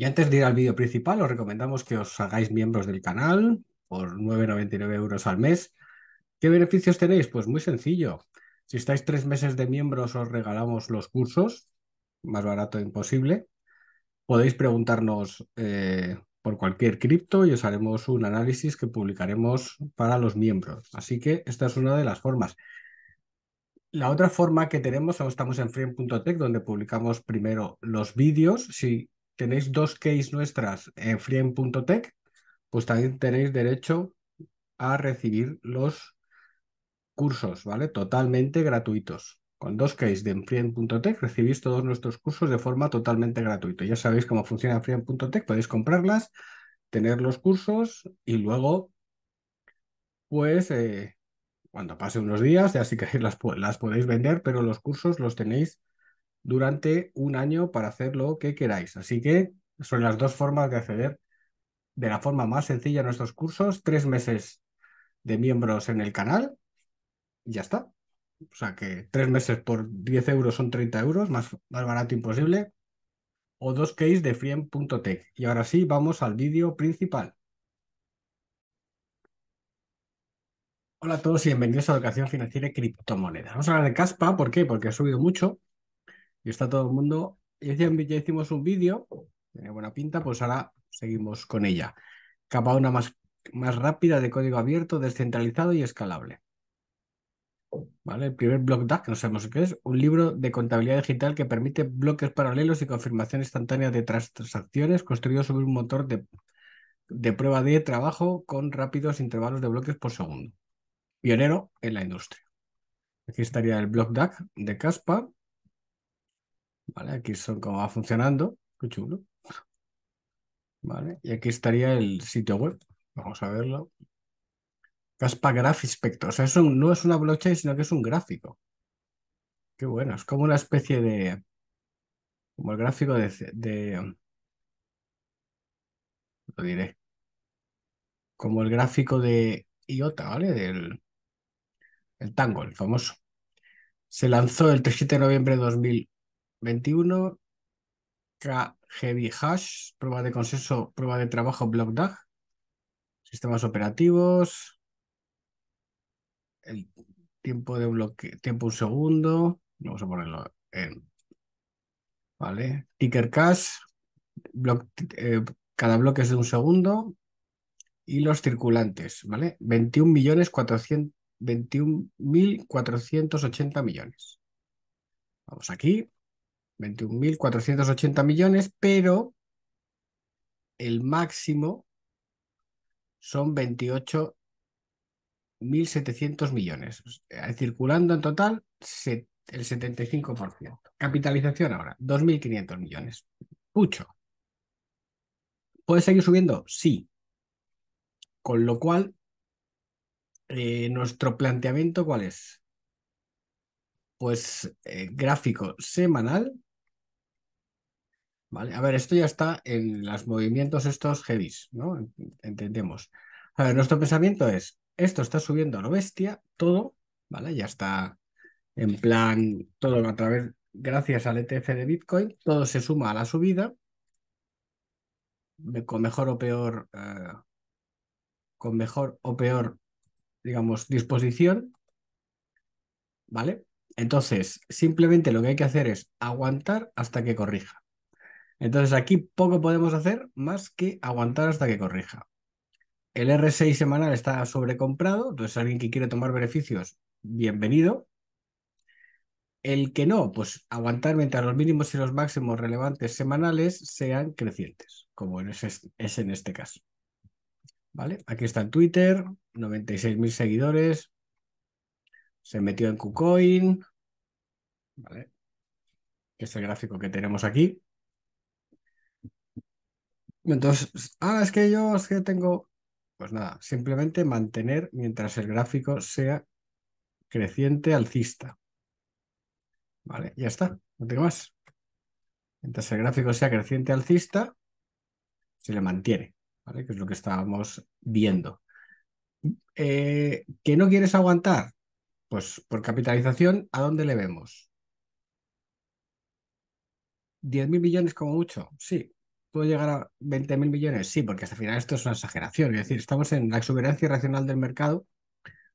Y antes de ir al vídeo principal, os recomendamos que os hagáis miembros del canal por 9,99 € al mes. ¿Qué beneficios tenéis? Pues muy sencillo. Si estáis 3 meses de miembros, os regalamos los cursos, más barato imposible. Podéis preguntarnos por cualquier cripto y os haremos un análisis que publicaremos para los miembros. Así que esta es una de las formas. La otra forma que tenemos, ahora estamos en frame.tech, donde publicamos primero los vídeos. Si tenéis 2 keys nuestras en frame.tech, pues también tenéis derecho a recibir los cursos, ¿vale? Totalmente gratuitos. Con 2 keys de frame.tech recibís todos nuestros cursos de forma totalmente gratuita. Ya sabéis cómo funciona frame.tech, podéis comprarlas, tener los cursos y luego, pues... cuando pase unos días, así que las podéis vender, pero los cursos los tenéis durante 1 año para hacer lo que queráis. Así que son las 2 formas de acceder de la forma más sencilla a nuestros cursos. 3 meses de miembros en el canal y ya está. O sea que 3 meses por 10 € son 30 €, más barato imposible. O 2 keys de frame.tech. Y ahora sí, vamos al vídeo principal. Hola a todos y bienvenidos a Educación Financiera y Criptomonedas. Vamos a hablar de Kaspa. ¿Por qué? Porque ha subido mucho y está todo el mundo... Ya hicimos un vídeo, tiene buena pinta, pues ahora seguimos con ella. Capa una más rápida de código abierto, descentralizado y escalable. ¿Vale? El primer BlockDAG, que no sabemos qué es, un libro de contabilidad digital que permite bloques paralelos y confirmación instantánea de transacciones, construido sobre un motor de prueba de trabajo con rápidos intervalos de bloques por segundo. Pionero en la industria. Aquí estaría el BlockDAG de Kaspa. Vale, aquí son cómo va funcionando. Qué chulo. Vale, y aquí estaría el sitio web. Vamos a verlo. Kaspa Graph Inspector. O sea, eso no es una blockchain, sino que es un gráfico. Qué bueno. Es como una especie de... como el gráfico de... lo diré. Como el gráfico de Iota, ¿vale? El Tangle, el famoso. Se lanzó el 17 de noviembre de 2021. Heavy Hash, prueba de consenso, prueba de trabajo, BlockDAG, sistemas operativos, el tiempo de bloque, tiempo 1 segundo, vamos a ponerlo en, ¿vale? Ticker Cash, cada bloque es de 1 segundo. Y los circulantes, ¿vale? 21.480 millones. Vamos aquí, 21.480 millones, pero el máximo son 28.700 millones. O sea, circulando en total el 75%. Capitalización ahora, 2.500 millones. Mucho. ¿Puede seguir subiendo? Sí. Con lo cual, nuestro planteamiento, ¿cuál es? Pues gráfico semanal. ¿Vale? A ver, esto ya está en los movimientos estos heavies, ¿no? Entendemos. A ver, nuestro pensamiento es, esto está subiendo a lo bestia, todo, ¿vale? Ya está en plan, todo a través, gracias al ETF de Bitcoin, todo se suma a la subida, con mejor o peor... con mejor o peor, digamos, disposición, ¿vale? Entonces, simplemente lo que hay que hacer es aguantar hasta que corrija. Entonces, aquí poco podemos hacer más que aguantar hasta que corrija. El R6 semanal está sobrecomprado, entonces alguien que quiere tomar beneficios, bienvenido. El que no, pues aguantar mientras los mínimos y los máximos relevantes semanales sean crecientes, como es en este caso. ¿Vale? Aquí está en Twitter, 96.000 seguidores, se metió en KuCoin, ¿vale? Que es el gráfico que tenemos aquí. Entonces, es que yo tengo... Pues nada, simplemente mantener mientras el gráfico sea creciente alcista. ¿Vale? Ya está, no tengo más. Mientras el gráfico sea creciente alcista, se le mantiene. ¿Vale? Que es lo que estábamos viendo. ¿Que no quieres aguantar? Pues por capitalización, ¿a dónde le vemos? ¿10.000 millones como mucho? Sí, ¿Puedo llegar a 20.000 millones? Sí, porque hasta el final esto es una exageración. Es decir, estamos en la exuberancia irracional del mercado,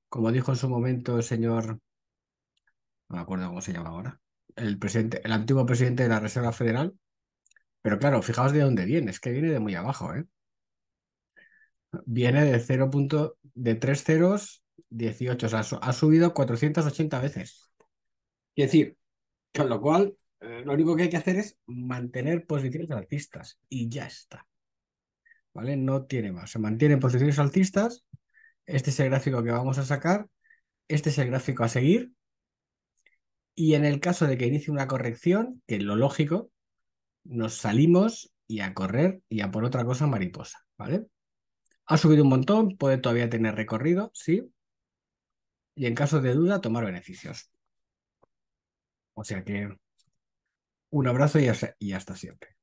como dijo en su momento el señor, no me acuerdo cómo se llama ahora, el antiguo presidente de la Reserva Federal. Pero claro, fijaos de dónde viene, es que viene de muy abajo, ¿eh? Viene de 0. De 3 ceros, 18, o sea, ha subido 480 veces. Es decir, con lo cual, lo único que hay que hacer es mantener posiciones alcistas y ya está. ¿Vale? No tiene más. Se mantienen posiciones alcistas. Este es el gráfico que vamos a sacar. Este es el gráfico a seguir. Y en el caso de que inicie una corrección, que es lo lógico, nos salimos y a correr y a por otra cosa mariposa. ¿Vale? Ha subido un montón, puede todavía tener recorrido, sí. Y en caso de duda, tomar beneficios. O sea que un abrazo y hasta siempre.